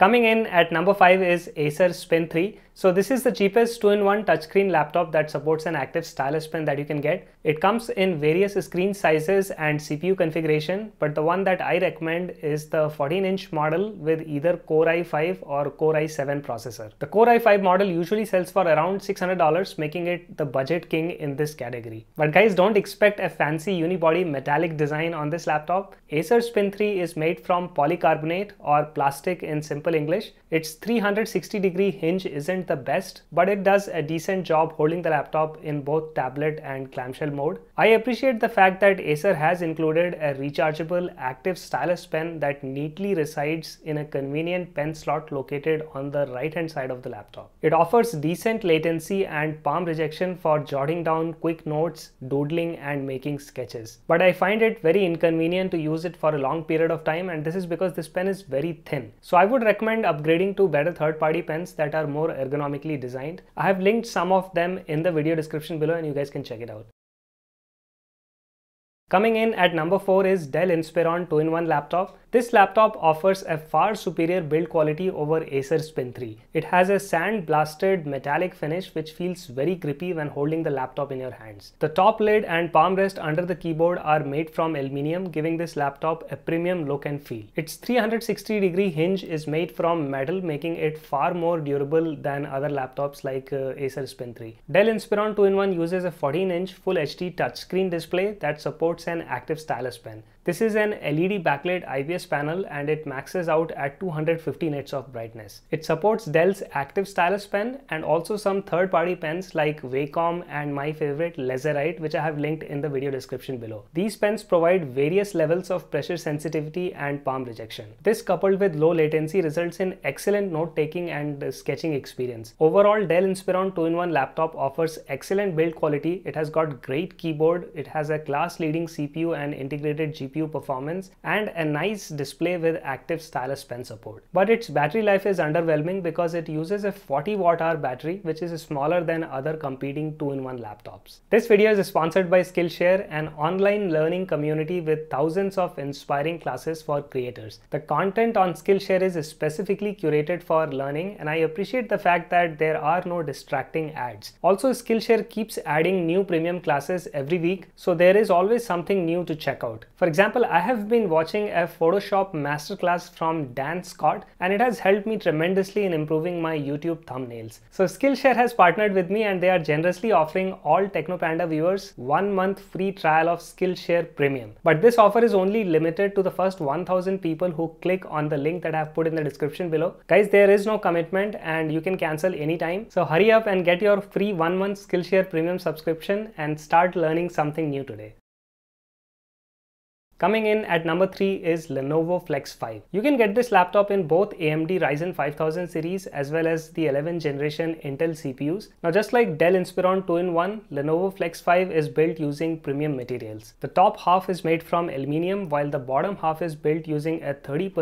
Coming in at number 5 is Acer Spin 3. So this is the cheapest 2-in-1 touchscreen laptop that supports an active stylus pen that you can get. It comes in various screen sizes and CPU configuration, but the one that I recommend is the 14-inch model with either Core i5 or Core i7 processor. The Core i5 model usually sells for around $600, making it the budget king in this category. But guys, don't expect a fancy unibody metallic design on this laptop. Acer Spin 3 is made from polycarbonate or plastic in simple English. Its 360-degree hinge isn't the best, but it does a decent job holding the laptop in both tablet and clamshell mode. I appreciate the fact that Acer has included a rechargeable active stylus pen that neatly resides in a convenient pen slot located on the right-hand side of the laptop. It offers decent latency and palm rejection for jotting down quick notes, doodling, and making sketches. But I find it very inconvenient to use it for a long period of time, and this is because this pen is very thin. So I would recommend upgrading to better third-party pens that are more ergonomically designed. I have linked some of them in the video description below and you guys can check it out. Coming in at number 4 is Dell Inspiron 2-in-1 laptop. This laptop offers a far superior build quality over Acer Spin 3. It has a sand-blasted metallic finish which feels very grippy when holding the laptop in your hands. The top lid and palm rest under the keyboard are made from aluminium, giving this laptop a premium look and feel. Its 360-degree hinge is made from metal, making it far more durable than other laptops like Acer Spin 3. Dell Inspiron 2-in-1 uses a 14-inch Full HD touchscreen display that supports an active stylus pen. This is an LED backlit IPS panel and it maxes out at 250 nits of brightness. It supports Dell's active stylus pen and also some third-party pens like Wacom and my favorite Laserite, which I have linked in the video description below. These pens provide various levels of pressure sensitivity and palm rejection. This coupled with low latency results in excellent note-taking and sketching experience. Overall, Dell Inspiron 2-in-1 laptop offers excellent build quality. It has got great keyboard, it has a class-leading CPU and integrated GPU performance and a nice display with active stylus pen support. But its battery life is underwhelming because it uses a 40-watt-hour battery, which is smaller than other competing 2-in-1 laptops. This video is sponsored by Skillshare, an online learning community with thousands of inspiring classes for creators. The content on Skillshare is specifically curated for learning, and I appreciate the fact that there are no distracting ads. Also, Skillshare keeps adding new premium classes every week, so there is always something new to check out. For example, I have been watching a Photoshop masterclass from Dan Scott and it has helped me tremendously in improving my YouTube thumbnails. So Skillshare has partnered with me and they are generously offering all Technopanda viewers 1 month free trial of Skillshare Premium. But this offer is only limited to the first 1000 people who click on the link that I have put in the description below. Guys, there is no commitment and you can cancel anytime. So hurry up and get your free 1 month Skillshare Premium subscription and start learning something new today. Coming in at number 3 is Lenovo Flex 5. You can get this laptop in both AMD Ryzen 5000 series as well as the 11th generation Intel CPUs. Now just like Dell Inspiron 2-in-1, Lenovo Flex 5 is built using premium materials. The top half is made from aluminium while the bottom half is built using a 30%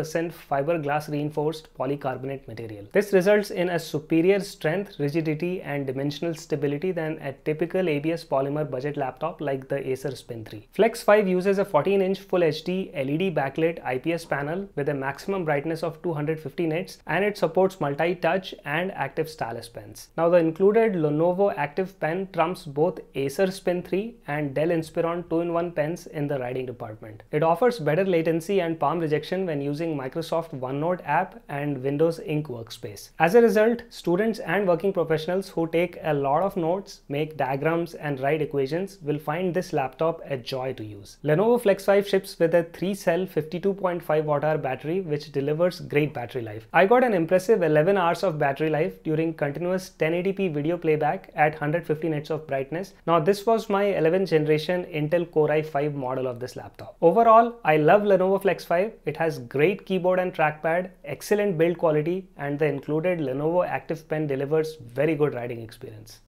fiberglass reinforced polycarbonate material. This results in a superior strength, rigidity and dimensional stability than a typical ABS polymer budget laptop like the Acer Spin 3. Flex 5 uses a 14-inch Full HD LED backlit IPS panel with a maximum brightness of 250 nits and it supports multi-touch and active stylus pens. Now the included Lenovo active pen trumps both Acer Spin 3 and Dell Inspiron 2-in-1 pens in the writing department. It offers better latency and palm rejection when using Microsoft OneNote app and Windows Ink workspace. As a result, students and working professionals who take a lot of notes, make diagrams and write equations will find this laptop a joy to use. Lenovo Flex 5 with a 3-cell 52.5-watt-hour battery which delivers great battery life. I got an impressive 11 hours of battery life during continuous 1080p video playback at 150 nits of brightness. Now this was my 11th generation Intel Core i5 model of this laptop. Overall, I love Lenovo Flex 5. It has great keyboard and trackpad, excellent build quality and the included Lenovo Active Pen delivers very good writing experience.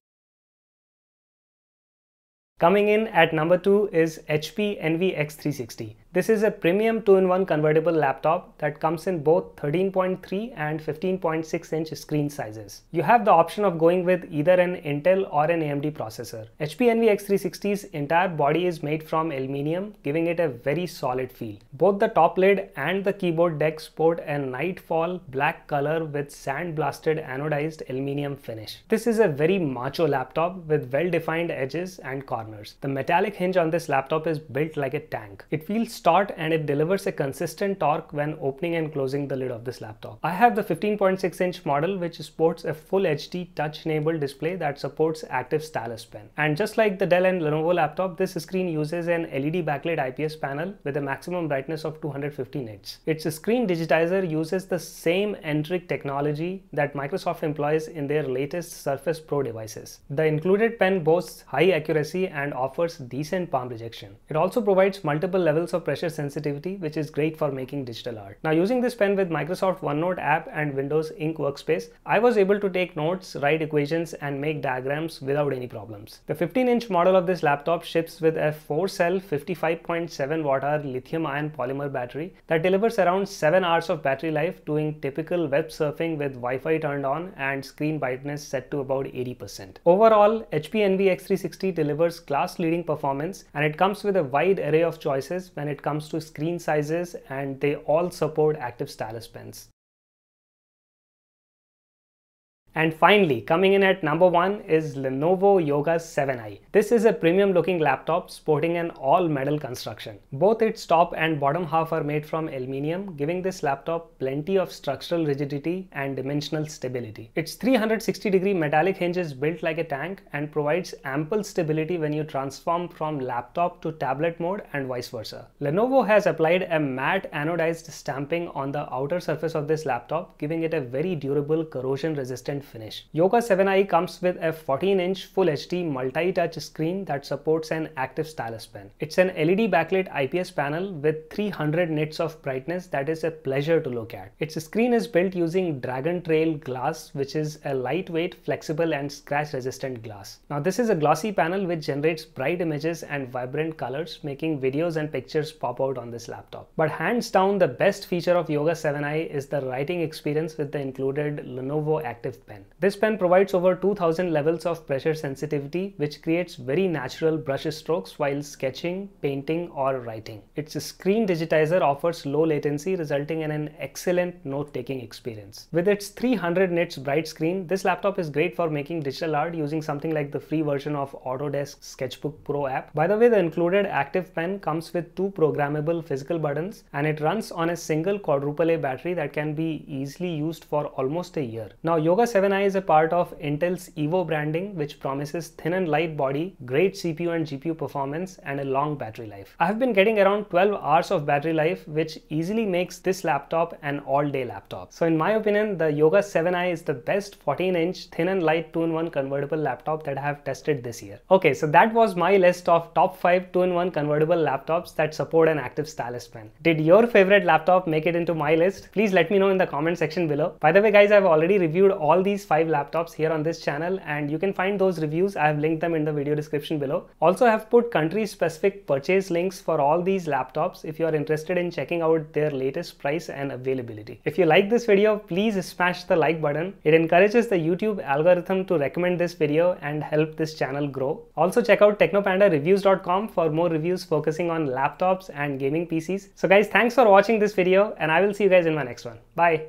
Coming in at number 2 is HP Envy x360. This is a premium 2-in-1 convertible laptop that comes in both 13.3 and 15.6 inch screen sizes. You have the option of going with either an Intel or an AMD processor. HP Envy x360's entire body is made from aluminium, giving it a very solid feel. Both the top lid and the keyboard deck sport a nightfall black color with sand-blasted anodized aluminium finish. This is a very macho laptop with well-defined edges and corners. The metallic hinge on this laptop is built like a tank. It feels taut and it delivers a consistent torque when opening and closing the lid of this laptop. I have the 15.6 inch model, which sports a full HD touch-enabled display that supports active stylus pen. And just like the Dell and Lenovo laptop, this screen uses an LED backlit IPS panel with a maximum brightness of 250 nits. Its screen digitizer uses the same Entric technology that Microsoft employs in their latest Surface Pro devices. The included pen boasts high accuracy and offers decent palm rejection. It also provides multiple levels of pressure sensitivity, which is great for making digital art. Now, using this pen with Microsoft OneNote app and Windows Ink workspace, I was able to take notes, write equations, and make diagrams without any problems. The 15-inch model of this laptop ships with a 4-cell 55.7 watt-hour lithium-ion polymer battery that delivers around 7 hours of battery life doing typical web surfing with Wi-Fi turned on and screen brightness set to about 80%. Overall, HP Envy x360 delivers class-leading performance, and it comes with a wide array of choices when it comes to screen sizes, and they all support active stylus pens. And finally, coming in at number 1 is Lenovo Yoga 7i. This is a premium looking laptop sporting an all metal construction. Both its top and bottom half are made from aluminium, giving this laptop plenty of structural rigidity and dimensional stability. Its 360-degree metallic hinge is built like a tank and provides ample stability when you transform from laptop to tablet mode and vice versa. Lenovo has applied a matte anodized stamping on the outer surface of this laptop, giving it a very durable, corrosion resistant finish. Yoga 7i comes with a 14-inch Full HD multi-touch screen that supports an active stylus pen. It's an LED backlit IPS panel with 300 nits of brightness that is a pleasure to look at. Its screen is built using Dragon Trail glass, which is a lightweight, flexible and scratch-resistant glass. Now, this is a glossy panel which generates bright images and vibrant colors, making videos and pictures pop out on this laptop. But hands down, the best feature of Yoga 7i is the writing experience with the included Lenovo Active Pen. This pen provides over 2000 levels of pressure sensitivity, which creates very natural brush strokes while sketching, painting or writing. Its screen digitizer offers low latency, resulting in an excellent note-taking experience. With its 300 nits bright screen, this laptop is great for making digital art using something like the free version of Autodesk Sketchbook Pro app. By the way, the included active pen comes with 2 programmable physical buttons, and it runs on a single quadruple A battery that can be easily used for almost a year. Now, Yoga 7i is a part of Intel's Evo branding, which promises thin and light body, great CPU and GPU performance, and a long battery life. I have been getting around 12 hours of battery life, which easily makes this laptop an all-day laptop. So in my opinion, the Yoga 7i is the best 14-inch thin and light 2-in-1 convertible laptop that I have tested this year. Okay, so that was my list of top 5 2-in-1 convertible laptops that support an active stylus pen. Did your favorite laptop make it into my list? Please let me know in the comment section below. By the way guys, I have already reviewed all these 5 laptops here on this channel, and you can find those reviews. I have linked them in the video description below. Also, I have put country specific purchase links for all these laptops if you are interested in checking out their latest price and availability. If you like this video, please smash the like button. It encourages the YouTube algorithm to recommend this video and help this channel grow. Also, check out technopandareviews.com for more reviews focusing on laptops and gaming PCs. So guys, thanks for watching this video, and I will see you guys in my next one. Bye.